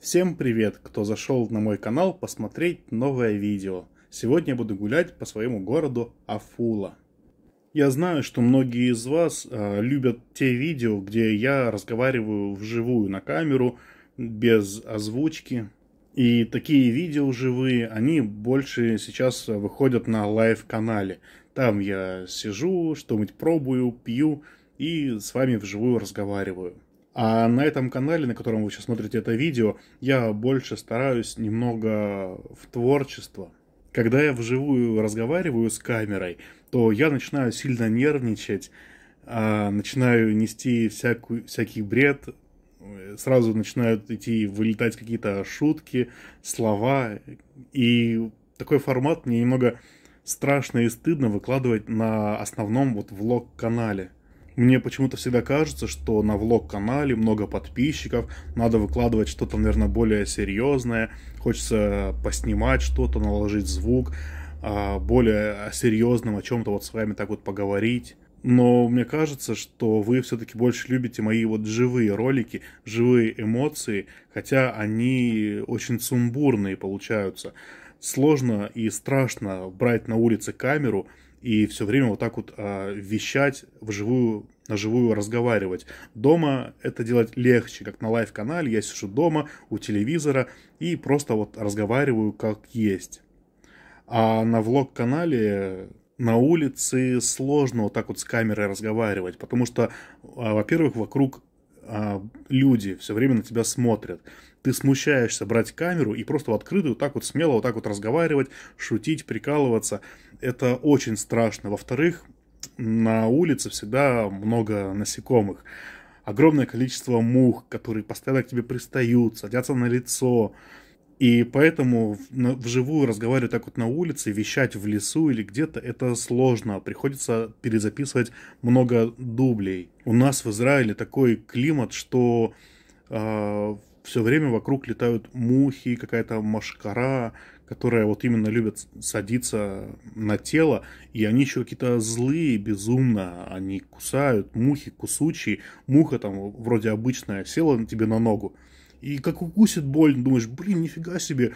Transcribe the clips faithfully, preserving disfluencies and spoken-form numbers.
Всем привет, кто зашел на мой канал посмотреть новое видео. Сегодня я буду гулять по своему городу Афула. Я знаю, что многие из вас э, любят те видео, где я разговариваю вживую на камеру, без озвучки. И такие видео живые, они больше сейчас выходят на лайв-канале. Там я сижу, что-нибудь пробую, пью и с вами вживую разговариваю. А на этом канале, на котором вы сейчас смотрите это видео, я больше стараюсь немного в творчество. Когда я вживую разговариваю с камерой, то я начинаю сильно нервничать, начинаю нести всякую, всякий бред, сразу начинают идти вылетать какие-то шутки, слова. И такой формат мне немного страшно и стыдно выкладывать на основном вот влог-канале. Мне почему-то всегда кажется, что на влог-канале много подписчиков, надо выкладывать что-то, наверное, более серьезное, хочется поснимать что-то, наложить звук, более о серьезном, о чем-то вот с вами так вот поговорить. Но мне кажется, что вы все-таки больше любите мои вот живые ролики, живые эмоции, хотя они очень сумбурные получаются. Сложно и страшно брать на улице камеру и все время вот так вот э, вещать, вживую, на живую разговаривать. Дома это делать легче, как на лайв-канале. Я сижу дома, у телевизора, и просто вот разговариваю как есть. А на влог-канале на улице сложно вот так вот с камерой разговаривать, потому что, э, во-первых, вокруг э, люди все время на тебя смотрят. Ты смущаешься брать камеру и просто в открытую вот так вот смело вот так вот разговаривать, шутить, прикалываться. Это очень страшно. Во-вторых, на улице всегда много насекомых. Огромное количество мух, которые постоянно к тебе пристают, садятся на лицо. И поэтому вживую разговаривать так вот на улице, вещать в лесу или где-то, это сложно. Приходится перезаписывать много дублей. У нас в Израиле такой климат, что э, все время вокруг летают мухи, какая-то мошкара, которые вот именно любят садиться на тело, и они еще какие-то злые, безумно, они кусают, мухи кусучие, муха там вроде обычная села на тебе на ногу, и как укусит больно, думаешь, блин, нифига себе,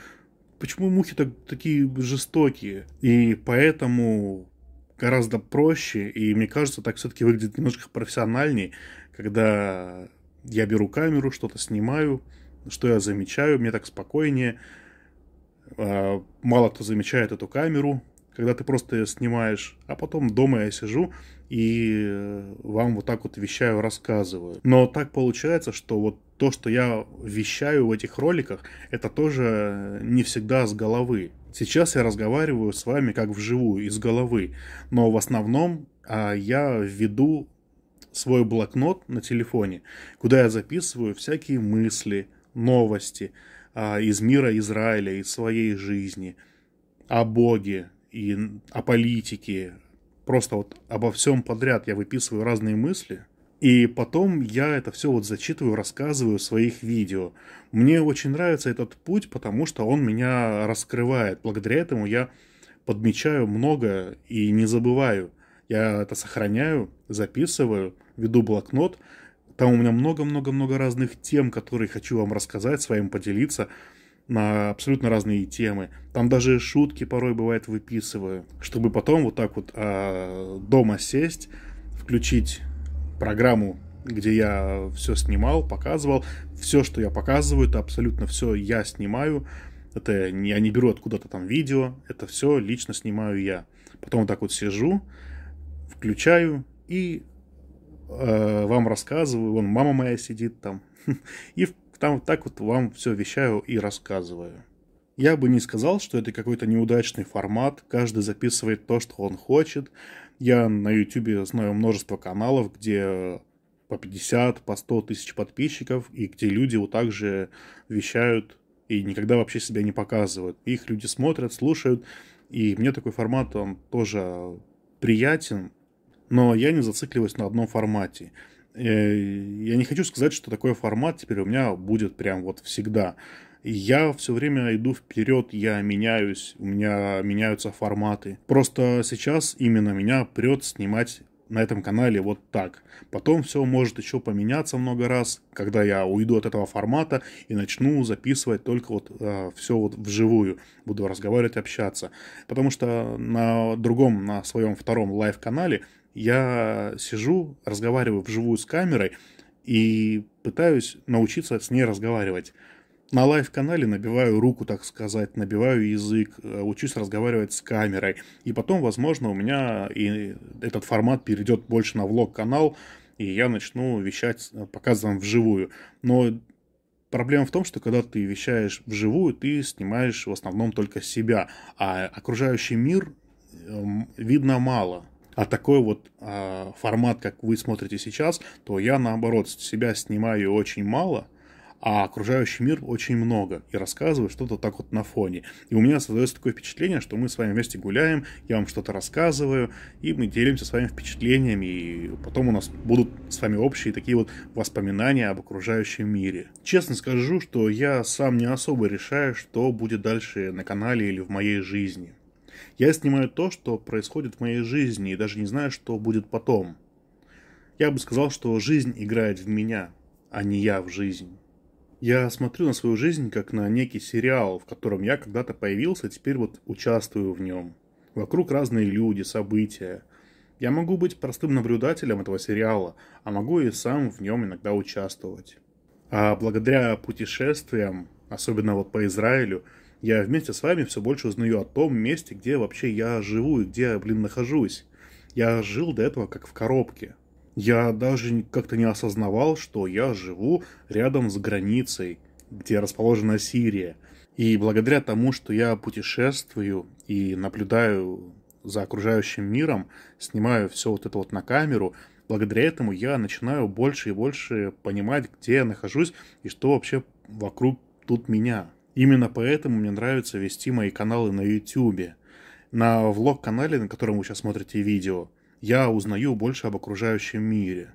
почему мухи так, такие жестокие, и поэтому гораздо проще, и мне кажется, так все-таки выглядит немножко профессиональнее, когда я беру камеру, что-то снимаю, что я замечаю, мне так спокойнее. Мало кто замечает эту камеру, когда ты просто ее снимаешь, а потом дома я сижу и вам вот так вот вещаю, рассказываю. Но так получается, что вот то, что я вещаю в этих роликах, это тоже не всегда с головы. Сейчас я разговариваю с вами как вживую, из головы, но в основном я веду свой блокнот на телефоне, куда я записываю всякие мысли, новости из мира Израиля, из своей жизни, о Боге, и о политике, просто вот обо всем подряд я выписываю разные мысли, и потом я это все вот зачитываю, рассказываю в своих видео. Мне очень нравится этот путь, потому что он меня раскрывает, благодаря этому я подмечаю много и не забываю, я это сохраняю, записываю, веду блокнот. Там у меня много-много-много разных тем, которые хочу вам рассказать, с вами поделиться на абсолютно разные темы. Там даже шутки порой бывает выписываю, чтобы потом вот так вот э, дома сесть, включить программу, где я все снимал, показывал. Все, что я показываю, это абсолютно все я снимаю. Это я не беру откуда-то там видео, это все лично снимаю я. Потом вот так вот сижу, включаю и вам рассказываю, вон мама моя сидит там, и там так вот вам все вещаю и рассказываю. Я бы не сказал, что это какой-то неудачный формат, каждый записывает то, что он хочет. Я на YouTube знаю множество каналов, где по пятьдесят, по сто тысяч подписчиков, и где люди вот так же вещают и никогда вообще себя не показывают. Их люди смотрят, слушают, и мне такой формат, он тоже приятен. Но я не зацикливаюсь на одном формате. Я не хочу сказать, что такой формат теперь у меня будет прям вот всегда. Я все время иду вперед, я меняюсь, у меня меняются форматы. Просто сейчас именно меня прет снимать на этом канале вот так. Потом все может еще поменяться много раз, когда я уйду от этого формата и начну записывать только вот э, все вот вживую. Буду разговаривать, общаться. Потому что на другом, на своем втором лайв-канале я сижу, разговариваю вживую с камерой и пытаюсь научиться с ней разговаривать. На лайв-канале набиваю руку, так сказать, набиваю язык, учусь разговаривать с камерой. И потом, возможно, у меня и этот формат перейдет больше на влог-канал, и я начну вещать, показывать вживую. Но проблема в том, что когда ты вещаешь вживую, ты снимаешь в основном только себя, а окружающий мир видно мало. А такой вот э, формат, как вы смотрите сейчас, то я, наоборот, себя снимаю очень мало, а окружающий мир очень много, и рассказываю что-то так вот на фоне. И у меня создается такое впечатление, что мы с вами вместе гуляем, я вам что-то рассказываю, и мы делимся с вами впечатлениями, и потом у нас будут с вами общие такие вот воспоминания об окружающем мире. Честно скажу, что я сам не особо решаю, что будет дальше на канале или в моей жизни. Я снимаю то, что происходит в моей жизни, и даже не знаю, что будет потом. Я бы сказал, что жизнь играет в меня, а не я в жизнь. Я смотрю на свою жизнь как на некий сериал, в котором я когда-то появился, и теперь вот участвую в нем. Вокруг разные люди, события. Я могу быть простым наблюдателем этого сериала, а могу и сам в нем иногда участвовать. А благодаря путешествиям, особенно вот по Израилю, я вместе с вами все больше узнаю о том месте, где вообще я живу и где я, блин, нахожусь. Я жил до этого как в коробке. Я даже как-то не осознавал, что я живу рядом с границей, где расположена Сирия. И благодаря тому, что я путешествую и наблюдаю за окружающим миром, снимаю все вот это вот на камеру, благодаря этому я начинаю больше и больше понимать, где я нахожусь и что вообще вокруг тут меня. Именно поэтому мне нравится вести мои каналы на YouTube. На влог-канале, на котором вы сейчас смотрите видео, я узнаю больше об окружающем мире.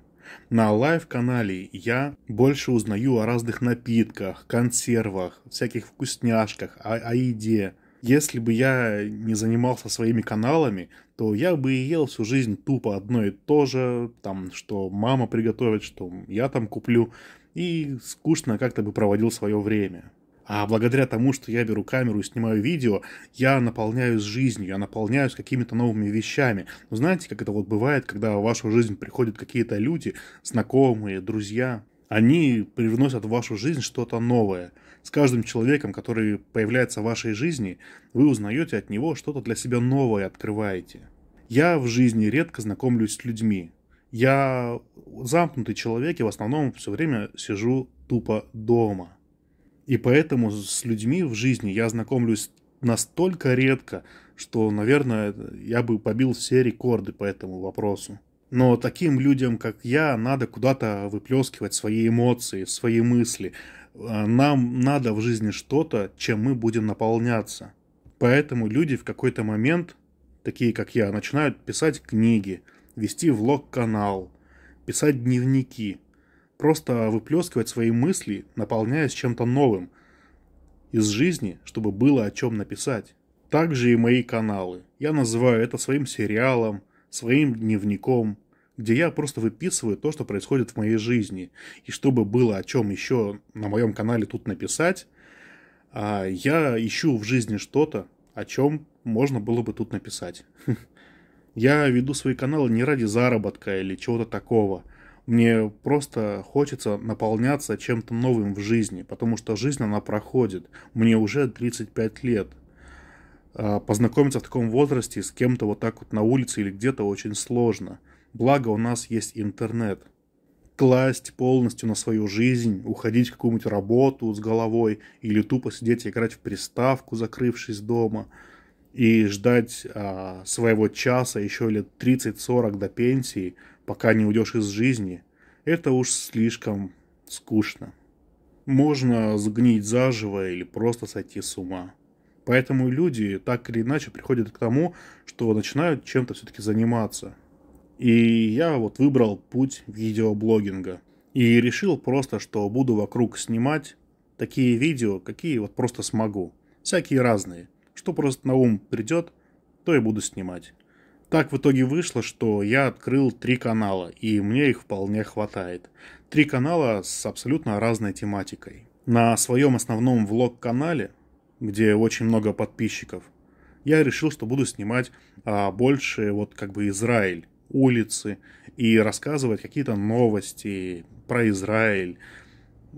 На лайв-канале я больше узнаю о разных напитках, консервах, всяких вкусняшках, о, о еде. Если бы я не занимался своими каналами, то я бы и ел всю жизнь тупо одно и то же, там, что мама приготовит, что я там куплю, и скучно как-то бы проводил свое время. А благодаря тому, что я беру камеру и снимаю видео, я наполняюсь жизнью, я наполняюсь какими-то новыми вещами. Но знаете, как это вот бывает, когда в вашу жизнь приходят какие-то люди, знакомые, друзья. Они привносят в вашу жизнь что-то новое. С каждым человеком, который появляется в вашей жизни, вы узнаете от него что-то для себя новое, открываете. Я в жизни редко знакомлюсь с людьми. Я замкнутый человек и в основном все время сижу тупо дома. И поэтому с людьми в жизни я знакомлюсь настолько редко, что, наверное, я бы побил все рекорды по этому вопросу. Но таким людям, как я, надо куда-то выплескивать свои эмоции, свои мысли. Нам надо в жизни что-то, чем мы будем наполняться. Поэтому люди в какой-то момент, такие как я, начинают писать книги, вести влог-канал, писать дневники. Просто выплескивать свои мысли, наполняясь чем-то новым из жизни, чтобы было о чем написать. Также и мои каналы. Я называю это своим сериалом, своим дневником, где я просто выписываю то, что происходит в моей жизни. И чтобы было о чем еще на моем канале тут написать, я ищу в жизни что-то, о чем можно было бы тут написать. Я веду свои каналы не ради заработка или чего-то такого. Мне просто хочется наполняться чем-то новым в жизни, потому что жизнь, она проходит. Мне уже тридцать пять лет. Познакомиться в таком возрасте с кем-то вот так вот на улице или где-то очень сложно. Благо у нас есть интернет. Класть полностью на свою жизнь, уходить в какую-нибудь работу с головой или тупо сидеть и играть в приставку, закрывшись дома, и ждать а, своего часа еще лет тридцать-сорок до пенсии, пока не уйдешь из жизни, это уж слишком скучно. Можно сгнить заживо или просто сойти с ума. Поэтому люди так или иначе приходят к тому, что начинают чем-то все-таки заниматься. И я вот выбрал путь видеоблогинга. И решил просто, что буду вокруг снимать такие видео, какие вот просто смогу. Всякие разные. Что просто на ум придет, то и буду снимать. Так в итоге вышло, что я открыл три канала, и мне их вполне хватает. Три канала с абсолютно разной тематикой. На своем основном влог-канале, где очень много подписчиков, я решил, что буду снимать а, больше вот как бы Израиль, улицы, и рассказывать какие-то новости про Израиль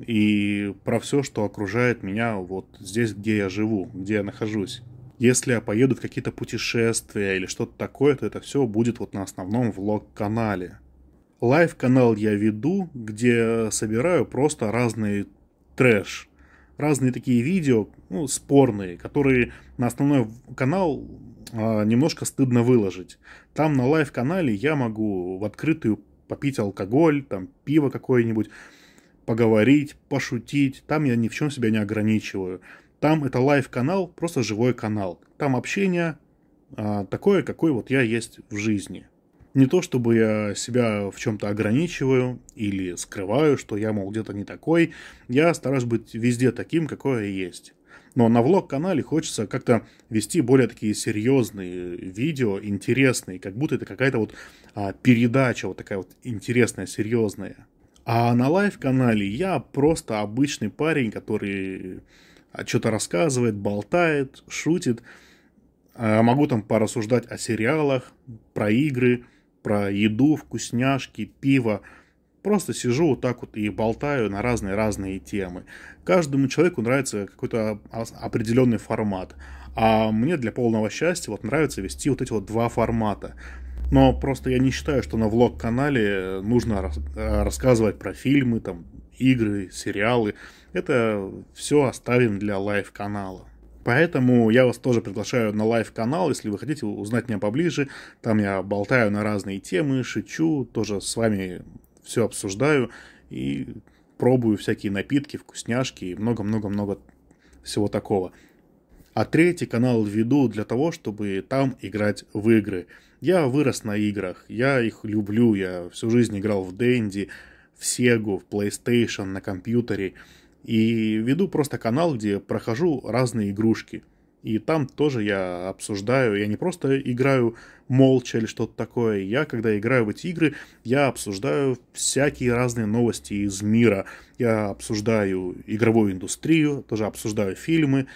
и про все, что окружает меня вот здесь, где я живу, где я нахожусь. Если поедут какие-то путешествия или что-то такое, то это все будет вот на основном влог-канале. Лайв-канал я веду, где собираю просто разный трэш. Разные такие видео, ну, спорные, которые на основной канал а, немножко стыдно выложить. Там на лайв-канале я могу в открытую попить алкоголь, там пиво какое-нибудь, поговорить, пошутить. Там я ни в чем себя не ограничиваю. Там это лайв-канал, просто живой канал. Там общение а, такое, какой вот я есть в жизни. Не то, чтобы я себя в чем-то ограничиваю или скрываю, что я, мол, где-то не такой. Я стараюсь быть везде таким, какой я есть. Но на влог-канале хочется как-то вести более такие серьезные видео, интересные. Как будто это какая-то вот а, передача вот такая вот интересная, серьезная. А на лайв-канале я просто обычный парень, который... что-то рассказывает, болтает, шутит. Могу там порассуждать о сериалах, про игры, про еду, вкусняшки, пиво. Просто сижу вот так вот и болтаю на разные-разные темы. Каждому человеку нравится какой-то определенный формат. А мне для полного счастья вот нравится вести вот эти вот два формата. Но просто я не считаю, что на влог-канале нужно рассказывать про фильмы, там, игры, сериалы. Это все оставим для лайв-канала. Поэтому я вас тоже приглашаю на лайв-канал, если вы хотите узнать меня поближе. Там я болтаю на разные темы, шучу, тоже с вами все обсуждаю и пробую всякие напитки, вкусняшки и много-много-много всего такого. А третий канал веду для того, чтобы там играть в игры. Я вырос на играх, я их люблю, я всю жизнь играл в Денди, в Сегу, в PlayStation, на компьютере. И веду просто канал, где прохожу разные игрушки. И там тоже я обсуждаю, я не просто играю молча или что-то такое. Я, когда играю в эти игры, я обсуждаю всякие разные новости из мира. Я обсуждаю игровую индустрию, тоже обсуждаю фильмы.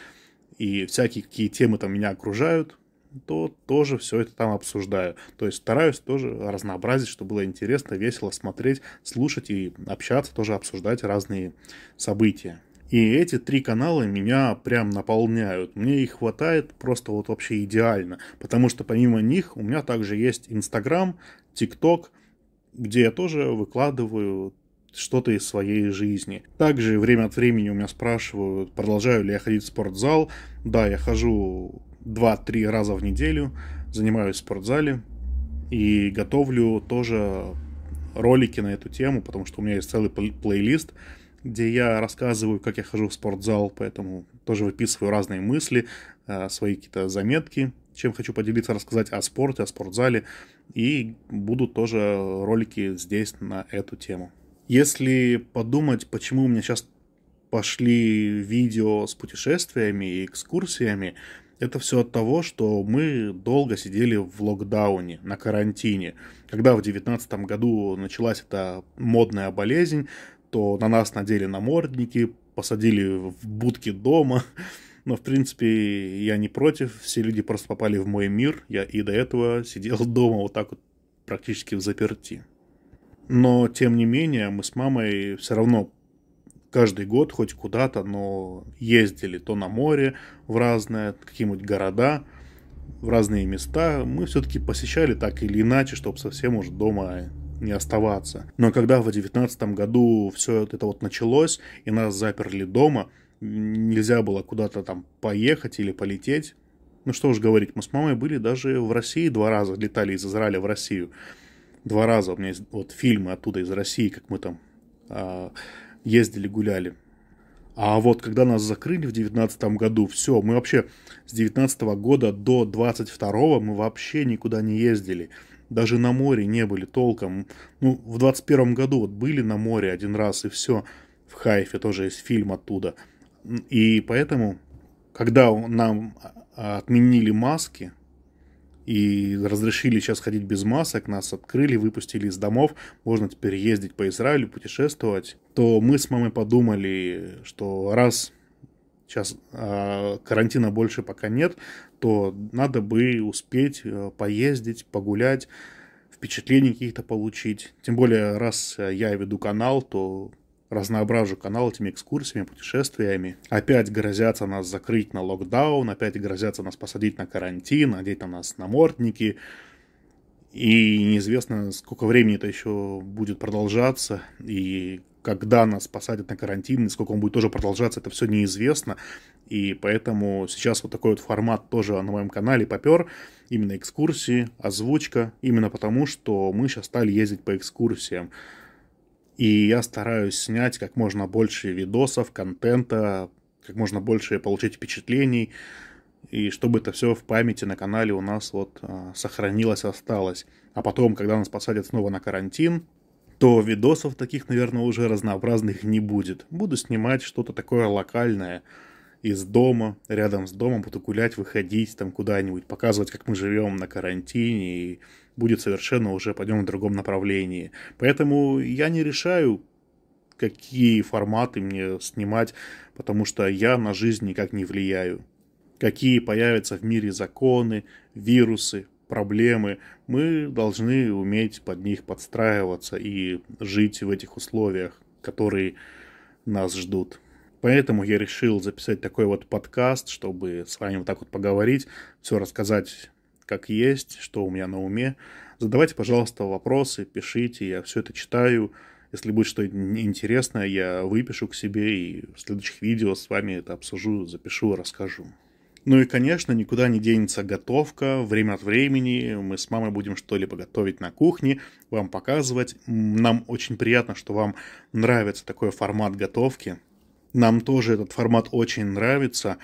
И всякие какие темы там меня окружают, то тоже все это там обсуждаю. То есть стараюсь тоже разнообразить, чтобы было интересно, весело смотреть, слушать и общаться, тоже обсуждать разные события. И эти три канала меня прям наполняют. Мне их хватает просто вот вообще идеально. Потому что помимо них у меня также есть Инстаграм, ТикТок, где я тоже выкладываю что-то из своей жизни. Также время от времени у меня спрашивают, продолжаю ли я ходить в спортзал. Да, я хожу два-три раза в неделю, занимаюсь в спортзале и готовлю тоже ролики на эту тему, потому что у меня есть целый плей плейлист, где я рассказываю, как я хожу в спортзал, поэтому тоже выписываю разные мысли, свои какие-то заметки, чем хочу поделиться, рассказать о спорте, о спортзале, и будут тоже ролики здесь на эту тему. Если подумать, почему у меня сейчас пошли видео с путешествиями и экскурсиями, это все от того, что мы долго сидели в локдауне, на карантине. Когда в две тысячи девятнадцатом году началась эта модная болезнь, то на нас надели намордники, посадили в будки дома. Но, в принципе, я не против, все люди просто попали в мой мир. Я и до этого сидел дома вот так вот практически взаперти. Но, тем не менее, мы с мамой все равно каждый год хоть куда-то, но ездили то на море, в разные какие-нибудь города, в разные места. Мы все-таки посещали так или иначе, чтобы совсем уж дома не оставаться. Но когда в две тысячи девятнадцатом году все это вот началось, и нас заперли дома, нельзя было куда-то там поехать или полететь. Ну что уж говорить, мы с мамой были даже в России два раза, летали из Израиля в Россию. Два раза у меня есть вот фильмы оттуда из России, как мы там э, ездили, гуляли. А вот когда нас закрыли в две тысячи девятнадцатом году, все, мы вообще с две тысячи девятнадцатого года до две тысячи двадцать второго мы вообще никуда не ездили. Даже на море не были толком. Ну, в две тысячи двадцать первом году вот были на море один раз и все. В Хайфе тоже есть фильм оттуда. И поэтому, когда нам отменили маски, и разрешили сейчас ходить без масок, нас открыли, выпустили из домов, можно теперь ездить по Израилю, путешествовать, то мы с мамой подумали, что раз сейчас э, карантина больше пока нет, то надо бы успеть э, поездить, погулять, впечатлений каких-то получить. Тем более, раз я веду канал, то разноображу канал этими экскурсиями, путешествиями. Опять грозятся нас закрыть на локдаун, опять грозятся нас посадить на карантин, надеть на нас намордники. И неизвестно, сколько времени это еще будет продолжаться, и когда нас посадят на карантин, и сколько он будет тоже продолжаться, это все неизвестно. И поэтому сейчас вот такой вот формат тоже на моем канале попер. Именно экскурсии, озвучка. Именно потому, что мы сейчас стали ездить по экскурсиям. И я стараюсь снять как можно больше видосов, контента, как можно больше получить впечатлений. И чтобы это все в памяти на канале у нас вот а, сохранилось, осталось. А потом, когда нас посадят снова на карантин, то видосов таких, наверное, уже разнообразных не будет. Буду снимать что-то такое локальное из дома, рядом с домом, буду гулять, выходить там куда-нибудь, показывать, как мы живем на карантине, и будет совершенно уже, пойдем в другом направлении. Поэтому я не решаю, какие форматы мне снимать, потому что я на жизнь никак не влияю. Какие появятся в мире законы, вирусы, проблемы, мы должны уметь под них подстраиваться и жить в этих условиях, которые нас ждут. Поэтому я решил записать такой вот подкаст, чтобы с вами вот так вот поговорить, все рассказать как есть, что у меня на уме. Задавайте, пожалуйста, вопросы, пишите, я все это читаю. Если будет что-то интересное, я выпишу к себе и в следующих видео с вами это обсужу, запишу, расскажу. Ну и, конечно, никуда не денется готовка. Время от времени мы с мамой будем что-либо готовить на кухне, вам показывать. Нам очень приятно, что вам нравится такой формат готовки. Нам тоже этот формат очень нравится.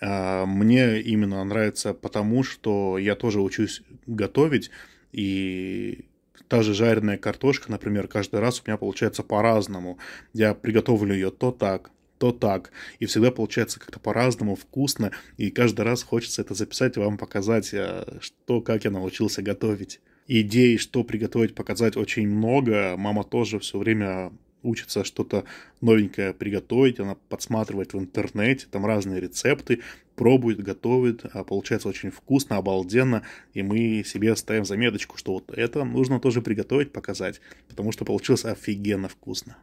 Мне именно нравится потому, что я тоже учусь готовить. И та же жареная картошка, например, каждый раз у меня получается по-разному. Я приготовлю ее то так, то так. И всегда получается как-то по-разному, вкусно. И каждый раз хочется это записать и вам показать, что, как я научился готовить. Идей, что приготовить, показать очень много. Мама тоже все время учится что-то новенькое приготовить. Она подсматривает в интернете, там разные рецепты, пробует, готовит. Получается очень вкусно, обалденно. И мы себе ставим заметочку, что вот это нужно тоже приготовить, показать. Потому что получилось офигенно вкусно.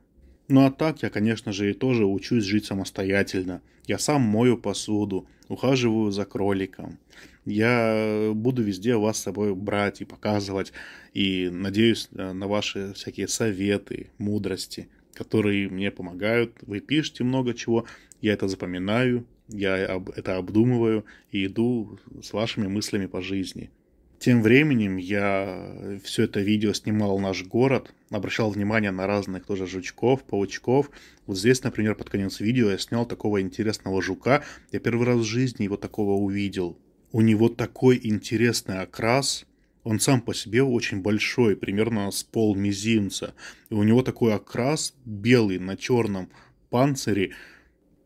Ну а так я, конечно же, и тоже учусь жить самостоятельно. Я сам мою посуду, ухаживаю за кроликом. Я буду везде вас с собой брать и показывать. И надеюсь на ваши всякие советы, мудрости, которые мне помогают. Вы пишете много чего, я это запоминаю, я это обдумываю и иду с вашими мыслями по жизни. Тем временем я все это видео снимал наш город, обращал внимание на разных тоже жучков, паучков. Вот здесь, например, под конец видео я снял такого интересного жука. Я первый раз в жизни его такого увидел. У него такой интересный окрас. Он сам по себе очень большой, примерно с полмизинца. И у него такой окрас белый на черном панцире,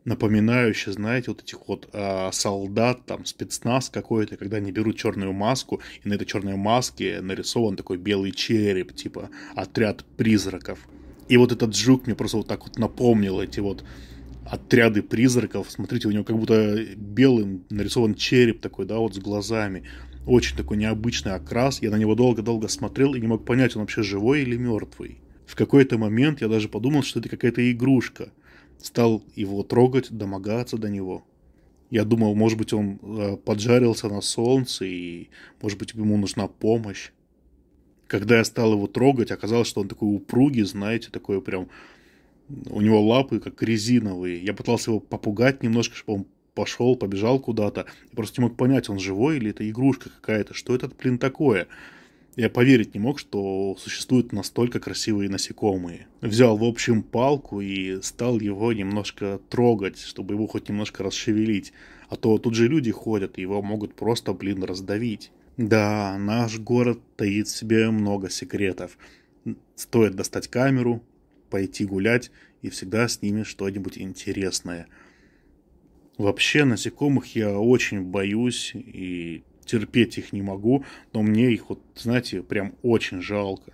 напоминающий, знаете, вот этих вот э, солдат, там, спецназ какой-то, когда они берут черную маску, и на этой черной маске нарисован такой белый череп, типа отряд призраков. И вот этот жук мне просто вот так вот напомнил эти вот отряды призраков. Смотрите, у него как будто белым нарисован череп такой, да, вот с глазами. Очень такой необычный окрас. Я на него долго-долго смотрел и не мог понять, он вообще живой или мертвый. В какой-то момент я даже подумал, что это какая-то игрушка. Стал его трогать, домогаться до него. Я думал, может быть, он поджарился на солнце, и, может быть, ему нужна помощь. Когда я стал его трогать, оказалось, что он такой упругий, знаете, такой прям... У него лапы как резиновые. Я пытался его попугать немножко, чтобы он пошел, побежал куда-то. Я просто не мог понять, он живой или это игрушка какая-то. Что это, блин, такое? Я поверить не мог, что существуют настолько красивые насекомые. Взял, в общем, палку и стал его немножко трогать, чтобы его хоть немножко расшевелить. А то тут же люди ходят, и его могут просто, блин, раздавить. Да, наш город таит в себе много секретов. Стоит достать камеру, пойти гулять, и всегда снимешь что-нибудь интересное. Вообще, насекомых я очень боюсь, и... терпеть их не могу, но мне их, вот, знаете, прям очень жалко.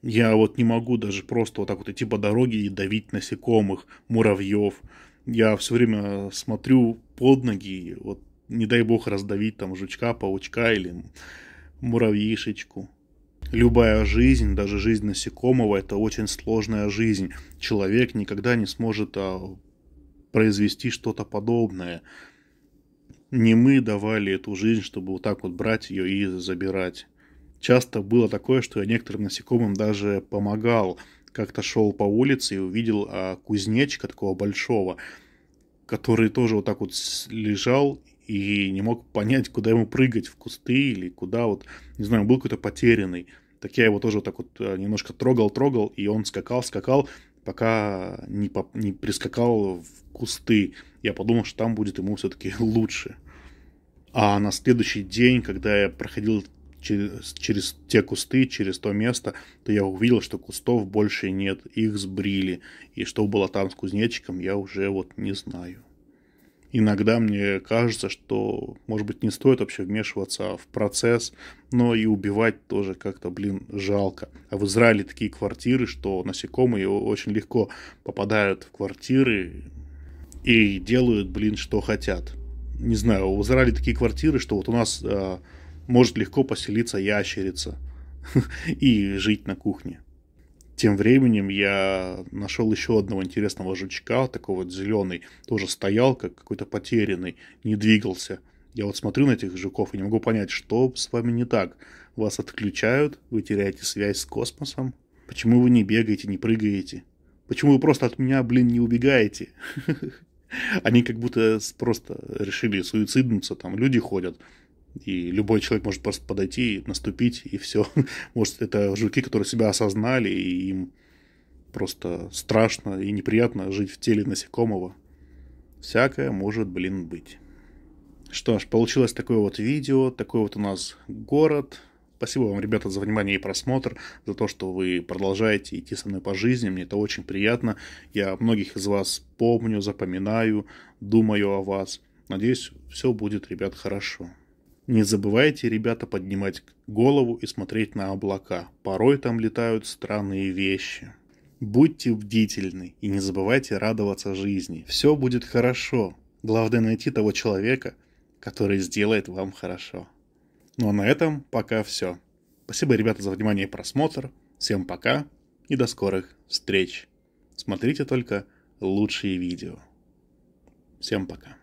Я вот не могу даже просто вот так вот идти по дороге и давить насекомых, муравьев. Я все время смотрю под ноги, вот не дай бог раздавить там жучка, паучка или муравьишечку. Любая жизнь, даже жизнь насекомого, это очень сложная жизнь. Человек никогда не сможет а, произвести что-то подобное. Не мы давали эту жизнь, чтобы вот так вот брать ее и забирать. Часто было такое, что я некоторым насекомым даже помогал. Как-то шел по улице и увидел а, кузнечика такого большого, который тоже вот так вот лежал и не мог понять, куда ему прыгать, в кусты или куда, вот, не знаю, был какой-то потерянный. Так я его тоже вот так вот немножко трогал-трогал, и он скакал-скакал, пока не, поп- не прискакал в кусты. Я подумал, что там будет ему все-таки лучше. А на следующий день, когда я проходил через, через те кусты, через то место, то я увидел, что кустов больше нет, их сбрили. И что было там с кузнечиком, я уже вот не знаю. Иногда мне кажется, что, может быть, не стоит вообще вмешиваться в процесс, но и убивать тоже как-то, блин, жалко. А в Израиле такие квартиры, что насекомые очень легко попадают в квартиры и делают, блин, что хотят. Не знаю, в Израиле такие квартиры, что вот у нас э, может легко поселиться ящерица и жить на кухне. Тем временем я нашел еще одного интересного жучка, такого вот зеленый, тоже стоял, как какой-то потерянный, не двигался. Я вот смотрю на этих жуков и не могу понять, что с вами не так. Вас отключают, вы теряете связь с космосом. Почему вы не бегаете, не прыгаете? Почему вы просто от меня, блин, не убегаете? Они как будто просто решили суициднуться, там люди ходят. И любой человек может просто подойти, наступить, и все. Может, это жуки, которые себя осознали, и им просто страшно и неприятно жить в теле насекомого. Всякое может, блин, быть. Что ж, получилось такое вот видео, такой вот у нас город. Спасибо вам, ребята, за внимание и просмотр, за то, что вы продолжаете идти со мной по жизни. Мне это очень приятно. Я многих из вас помню, запоминаю, думаю о вас. Надеюсь, все будет, ребят, хорошо. Не забывайте, ребята, поднимать голову и смотреть на облака. Порой там летают странные вещи. Будьте бдительны и не забывайте радоваться жизни. Все будет хорошо. Главное найти того человека, который сделает вам хорошо. Ну а на этом пока все. Спасибо, ребята, за внимание и просмотр. Всем пока и до скорых встреч. Смотрите только лучшие видео. Всем пока.